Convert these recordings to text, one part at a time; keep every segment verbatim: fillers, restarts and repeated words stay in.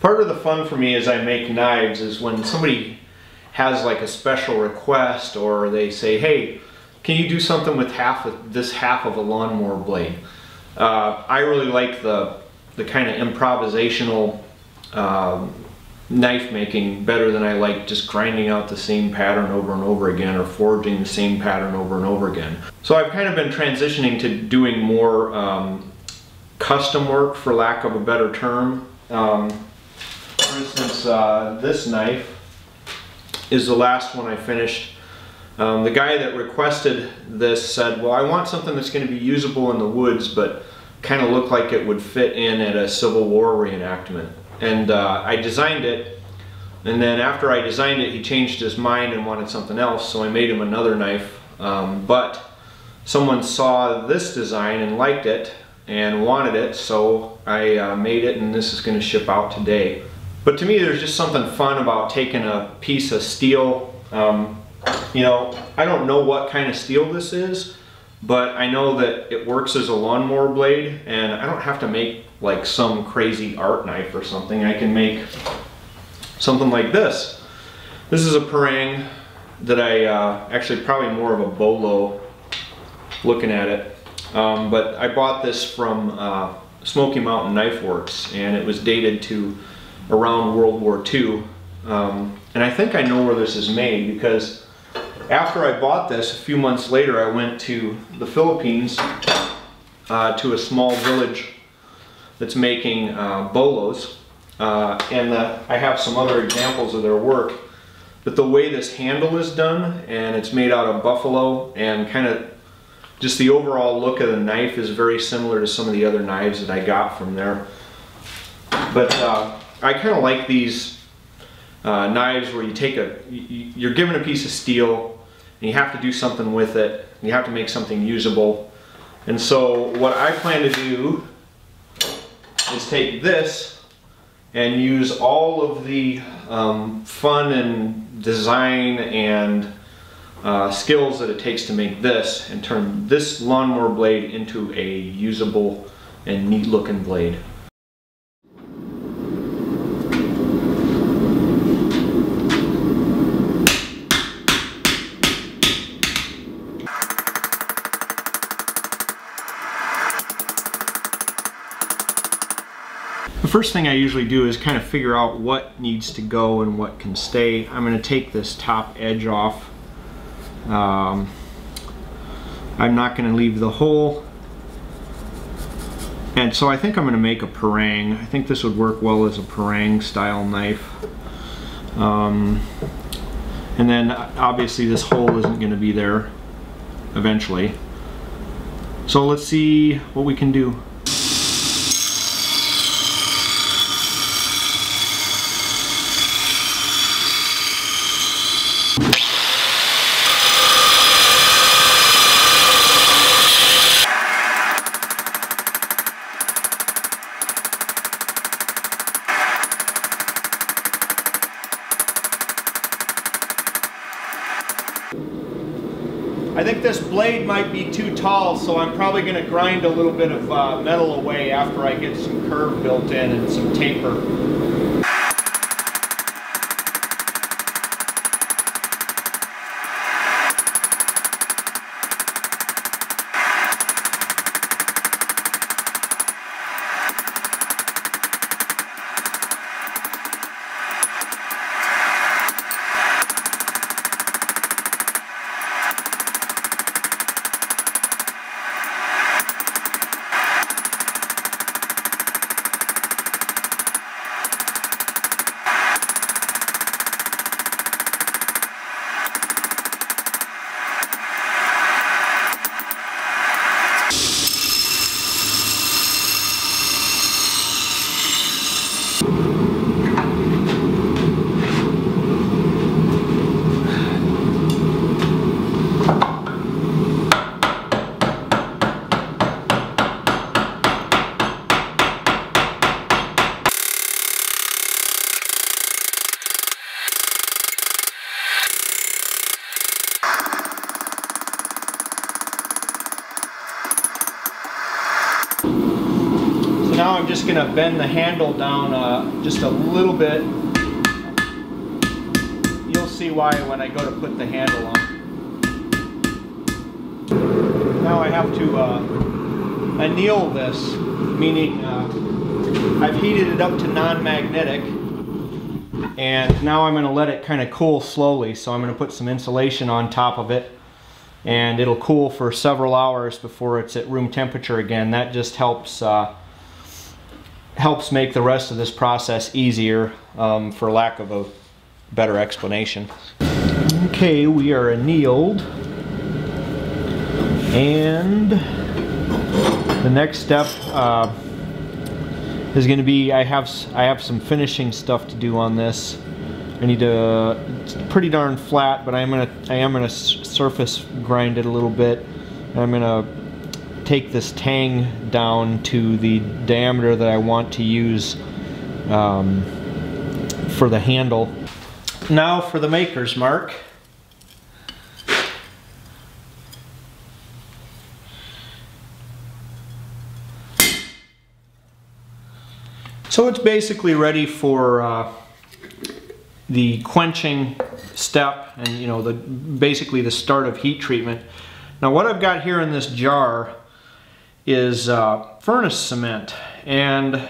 Part of the fun for me as I make knives is when somebody has like a special request, or they say, hey, can you do something with half of this half of a lawnmower blade? Uh, I really like the, the kind of improvisational um, knife making better than I like just grinding out the same pattern over and over again, or forging the same pattern over and over again. So I've kind of been transitioning to doing more um, custom work, for lack of a better term. Um, for instance, uh, this knife is the last one I finished. Um, the guy that requested this said, well, I want something that's going to be usable in the woods, but kind of look like it would fit in at a Civil War reenactment. And uh, I designed it, and then after I designed it, he changed his mind and wanted something else, so I made him another knife. Um, but someone saw this design and liked it and wanted it, so I uh, made it, and this is going to ship out today. But to me, there's just something fun about taking a piece of steel. Um, You know, I don't know what kind of steel this is, but I know that it works as a lawnmower blade, and I don't have to make like some crazy art knife or something. I can make something like this. This is a parang that I, uh, actually probably more of a bolo looking at it, um, but I bought this from uh, Smoky Mountain Knife Works, and it was dated to around World War Two. Um, and I think I know where this is made, because after I bought this, a few months later, I went to the Philippines uh, to a small village that's making uh, bolos, uh, and the, I have some other examples of their work. But the way this handle is done, and it's made out of buffalo, and kind of just the overall look of the knife is very similar to some of the other knives that I got from there. But uh, I kind of like these Uh, knives where you take a, you, you're given a piece of steel and you have to do something with it. You have to make something usable. And so what I plan to do is take this and use all of the um, fun and design and uh, skills that it takes to make this, and turn this lawnmower blade into a usable and neat looking blade. The first thing I usually do is kind of figure out what needs to go and what can stay. I'm going to take this top edge off. Um, I'm not going to leave the hole. And so I think I'm going to make a parang. I think this would work well as a parang style knife. Um, and then obviously this hole isn't going to be there eventually. So let's see what we can do. I think this blade might be too tall, so I'm probably going to grind a little bit of uh, metal away after I get some curve built in and some taper. I'm just going to bend the handle down uh, just a little bit. You'll see why when I go to put the handle on. Now I have to uh, anneal this, meaning uh, I've heated it up to non-magnetic, and now I'm going to let it kind of cool slowly. So I'm going to put some insulation on top of it, and it'll cool for several hours before it's at room temperature again. That just helps uh, helps make the rest of this process easier, um, for lack of a better explanation. Okay, we are annealed, and the next step uh, is going to be I have I have some finishing stuff to do on this. I need to, it's pretty darn flat, but I'm gonna, I am gonna surface grind it a little bit. I'm gonna take this tang down to the diameter that I want to use um, for the handle. Now for the maker's mark. So it's basically ready for uh, the quenching step, and you know, the basically the start of heat treatment. Now what I've got here in this jar is uh, furnace cement, and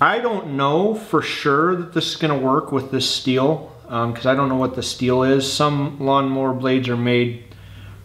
I don't know for sure that this is going to work with this steel, because um, I don't know what the steel is. Some lawnmower blades are made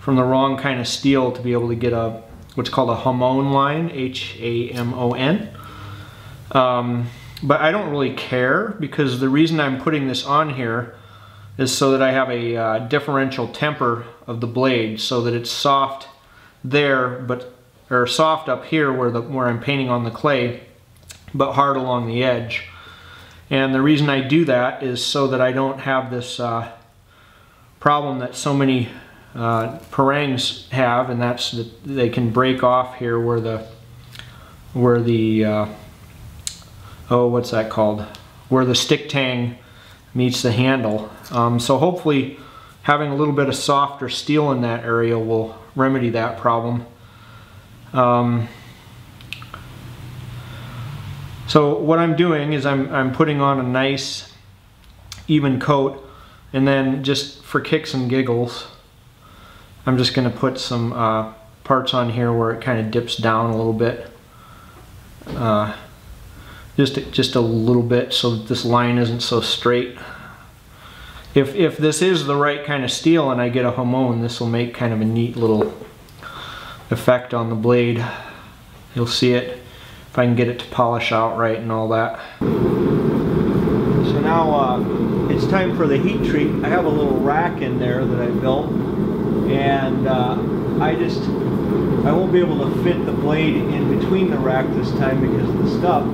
from the wrong kind of steel to be able to get a what's called a HAMON line, H A M O N. Um, But I don't really care, because the reason I'm putting this on here is so that I have a uh, differential temper of the blade, so that it's soft there, but or soft up here where the where I'm painting on the clay, but hard along the edge. And the reason I do that is so that I don't have this uh, problem that so many uh, parangs have, and that's that they can break off here where the where the uh, oh, what's that called? Where the stick tang meets the handle. Um, so hopefully having a little bit of softer steel in that area will remedy that problem. Um, so what I'm doing is I'm, I'm putting on a nice even coat, and then just for kicks and giggles, I'm just gonna put some uh, parts on here where it kind of dips down a little bit. Uh, Just, just a little bit, so that this line isn't so straight. If, if this is the right kind of steel and I get a HAMON, this will make kind of a neat little effect on the blade. You'll see it if I can get it to polish out right and all that. So now uh, it's time for the heat treat. I have a little rack in there that I built, and uh, I just, I won't be able to fit the blade in between the rack this time because of the stuff.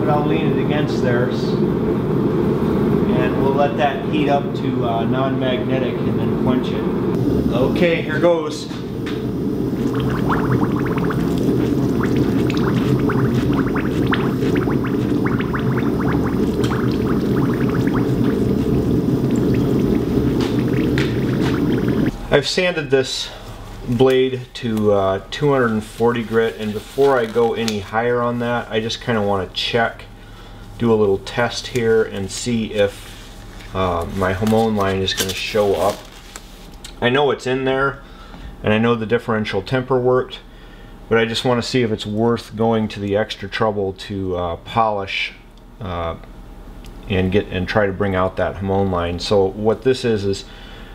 But I'll lean it against theirs, and we'll let that heat up to uh, non-magnetic and then quench it. Okay, here goes. I've sanded this blade to uh, two hundred forty grit, and before I go any higher on that, I just kind of want to check, do a little test here, and see if uh, my HAMON line is going to show up. I know it's in there, and I know the differential temper worked, but I just want to see if it's worth going to the extra trouble to uh, polish uh, and get and try to bring out that HAMON line. So what this is is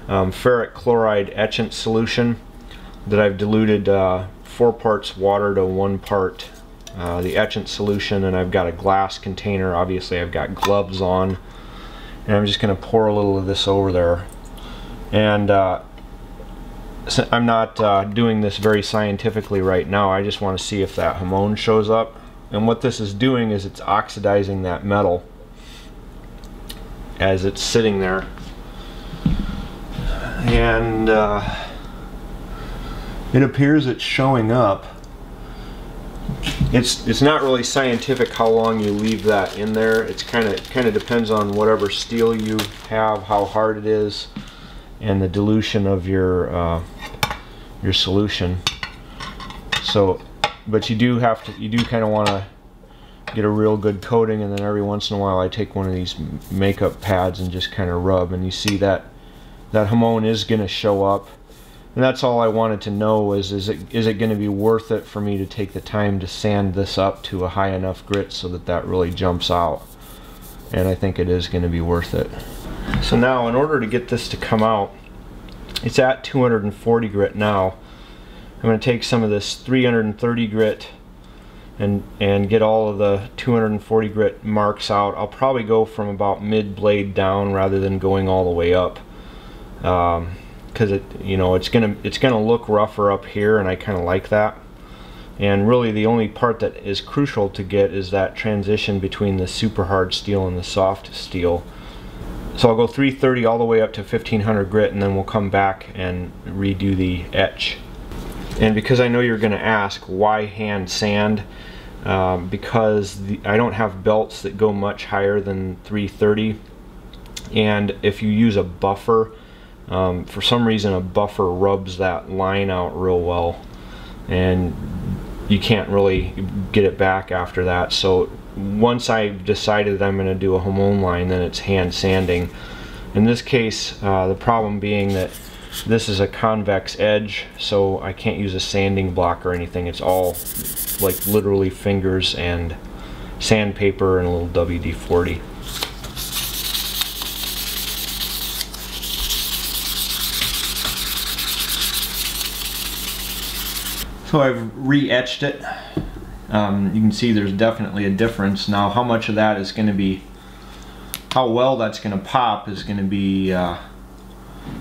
um, ferric chloride etchant solution that I've diluted uh, four parts water to one part uh, the etchant solution, and I've got a glass container. Obviously I've got gloves on, and I'm just going to pour a little of this over there. And uh, so I'm not uh, doing this very scientifically right now. I just want to see if that HAMON shows up, and what this is doing is it's oxidizing that metal as it's sitting there. And uh, it appears it's showing up. It's it's not really scientific how long you leave that in there. It's kind of it kind of depends on whatever steel you have, how hard it is, and the dilution of your uh, your solution. So but you do have to, you do kind of want to get a real good coating. And then every once in a while I take one of these makeup pads and just kind of rub, and you see that that Hamon is going to show up. And that's all I wanted to know, is is it is it going to be worth it for me to take the time to sand this up to a high enough grit so that that really jumps out. And I think it is going to be worth it. So now, in order to get this to come out, it's at two hundred forty grit now. I'm going to take some of this three hundred thirty grit and and get all of the two hundred forty grit marks out. I'll probably go from about mid blade down rather than going all the way up, um, because it you know it's gonna it's gonna look rougher up here, and I kind of like that. And really the only part that is crucial to get is that transition between the super hard steel and the soft steel. So I'll go three thirty all the way up to fifteen hundred grit, and then we'll come back and redo the etch. And because I know you're going to ask why hand sand, um, because the, I don't have belts that go much higher than three thirty, and if you use a buffer, um, for some reason a buffer rubs that line out real well, and you can't really get it back after that. So once I've decided that I'm going to do a Hamon line, then it's hand sanding. In this case, uh, the problem being that this is a convex edge, so I can't use a sanding block or anything. It's all like literally fingers and sandpaper and a little W D forty. So I've re-etched it. Um, you can see there's definitely a difference. Now how much of that is going to be, how well that's going to pop is going to be uh,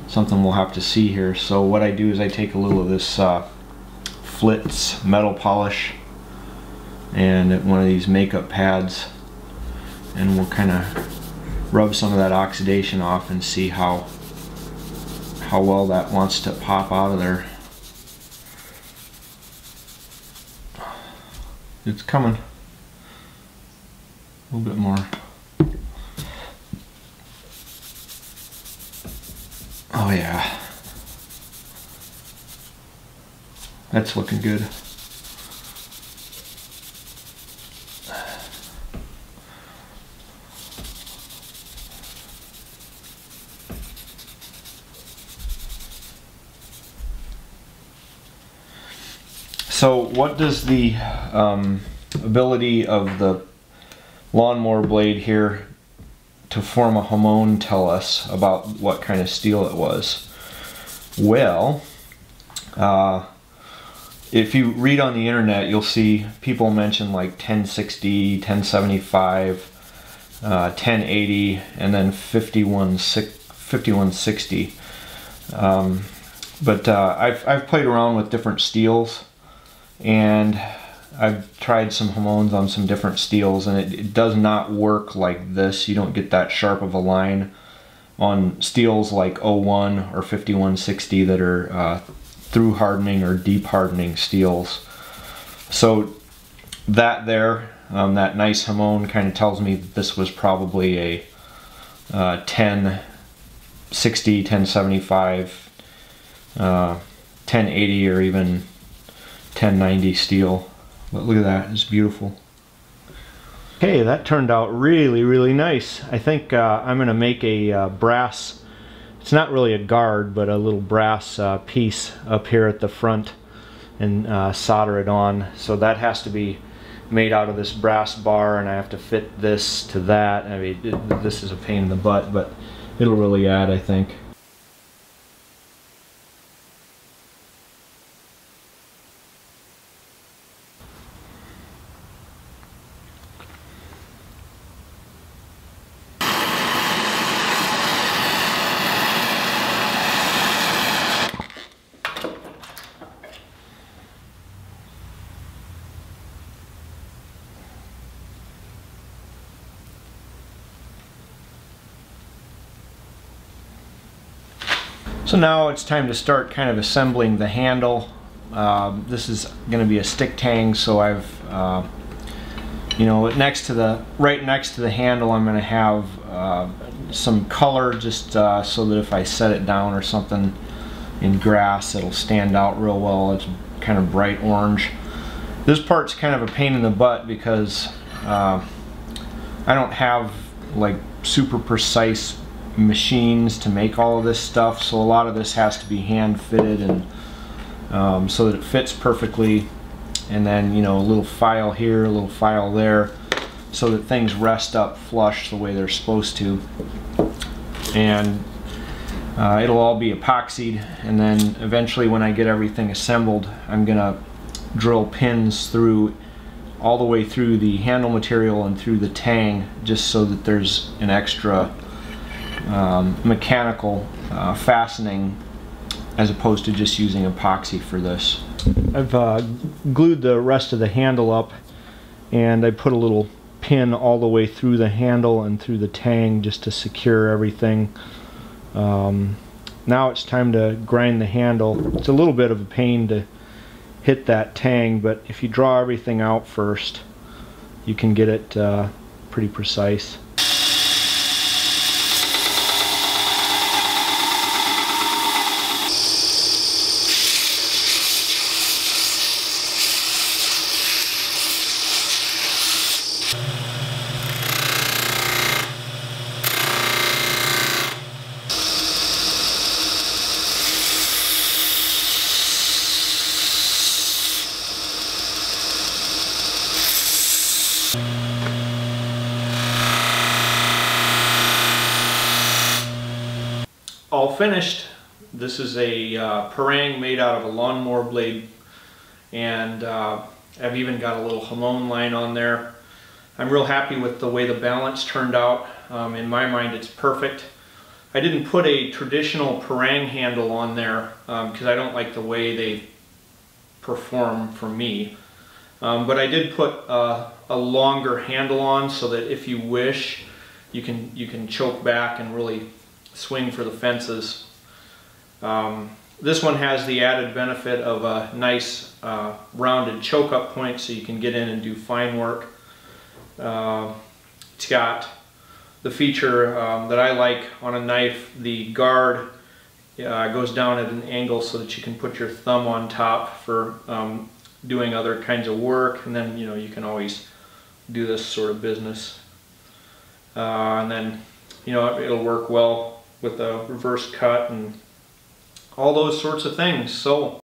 something we'll have to see here. So what I do is I take a little of this uh, Flitz metal polish and one of these makeup pads, and we'll kind of rub some of that oxidation off and see how how well that wants to pop out of there. It's coming. A little bit more. Oh yeah. That's looking good. So what does the um, ability of the lawnmower blade here to form a Hamon tell us about what kind of steel it was? Well, uh, if you read on the internet, you'll see people mention like ten sixty, ten seventy-five, uh, ten eighty, and then fifty-one sixty. Um, but uh, I've, I've played around with different steels, and I've tried some Hamons on some different steels, and it, it does not work like this. You don't get that sharp of a line on steels like oh one or fifty-one sixty that are uh, through hardening or deep hardening steels. So that there, um, that nice Hamon kind of tells me that this was probably a uh, ten sixty, ten seventy-five, uh, ten eighty, or even ten ninety steel. But look at that, it's beautiful. Okay, that turned out really, really nice. I think uh, I'm gonna make a uh, brass, it's not really a guard, but a little brass uh, piece up here at the front, and uh, solder it on. So that has to be made out of this brass bar, and I have to fit this to that. I mean, it, this is a pain in the butt, but it'll really add, I think. So now it's time to start kind of assembling the handle. Uh, this is going to be a stick tang, so I've, uh, you know, next to the, right next to the handle, I'm going to have uh, some color, just uh, so that if I set it down or something in grass, it'll stand out real well. It's kind of bright orange. This part's kind of a pain in the butt because uh, I don't have like super precise machines to make all of this stuff, so a lot of this has to be hand fitted and um, so that it fits perfectly, and then, you know, a little file here, a little file there, so that things rest up flush the way they're supposed to. And uh, it'll all be epoxied, and then eventually when I get everything assembled, I'm gonna drill pins through all the way through the handle material and through the tang, just so that there's an extra um, mechanical uh, fastening as opposed to just using epoxy for this. I've uh, glued the rest of the handle up, and I put a little pin all the way through the handle and through the tang just to secure everything. Um, now it's time to grind the handle. It's a little bit of a pain to hit that tang, but if you draw everything out first, you can get it uh, pretty precise. All finished. This is a uh, parang made out of a lawnmower blade, and uh, I've even got a little hamon line on there. I'm real happy with the way the balance turned out. Um, in my mind, it's perfect. I didn't put a traditional parang handle on there because um, I don't like the way they perform for me, um, but I did put uh, a longer handle on so that if you wish, you can you can choke back and really swing for the fences. Um, this one has the added benefit of a nice uh, rounded choke up point, so you can get in and do fine work. Uh, it's got the feature um, that I like on a knife. The guard uh, goes down at an angle so that you can put your thumb on top for um, doing other kinds of work, and then, you know, you can always do this sort of business. Uh, and then, you know, it'll work well with a reverse cut and all those sorts of things. So